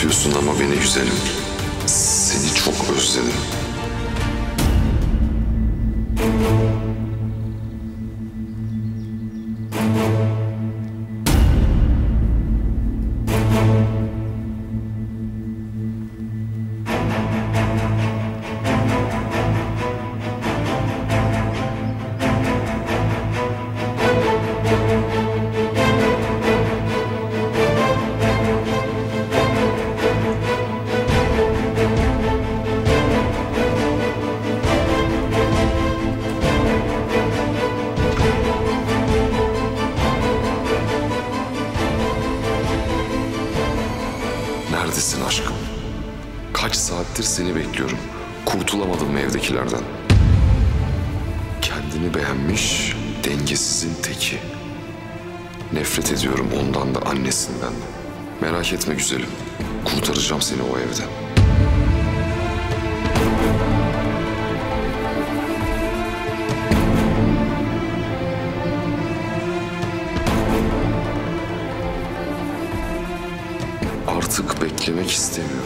büyütüyorsun ama beni güzelim. Seni çok özledim. Neredesin aşkım? Kaç saattir seni bekliyorum. Kurtulamadım evdekilerden. Kendini beğenmiş, dengesizin teki. Nefret ediyorum ondan da annesinden de. Merak etme güzelim. Kurtaracağım seni o evden. Artık beklemek istemiyorum.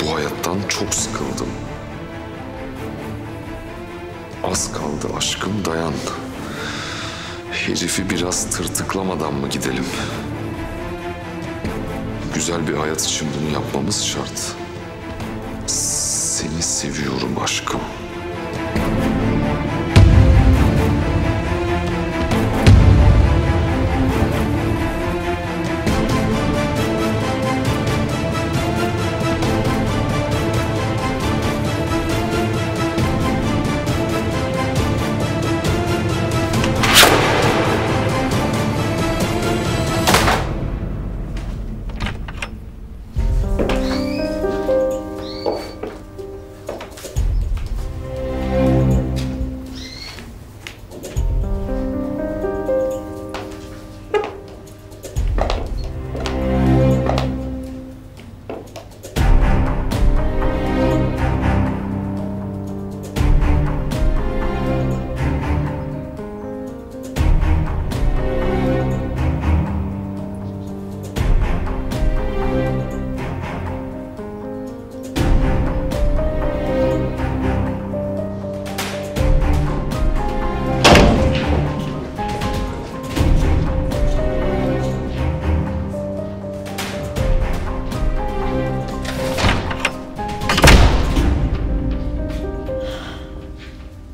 Bu hayattan çok sıkıldım. Az kaldı aşkım, dayan. Herifi biraz tırtıklamadan mı gidelim? Güzel bir hayat için bunu yapmamız şart. Seni seviyorum aşkım.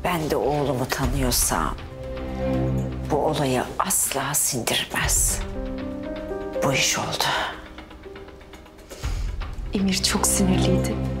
Ben de oğlumu tanıyorsam bu olayı asla sindirmez. Bu iş oldu. Emir çok sinirliydi.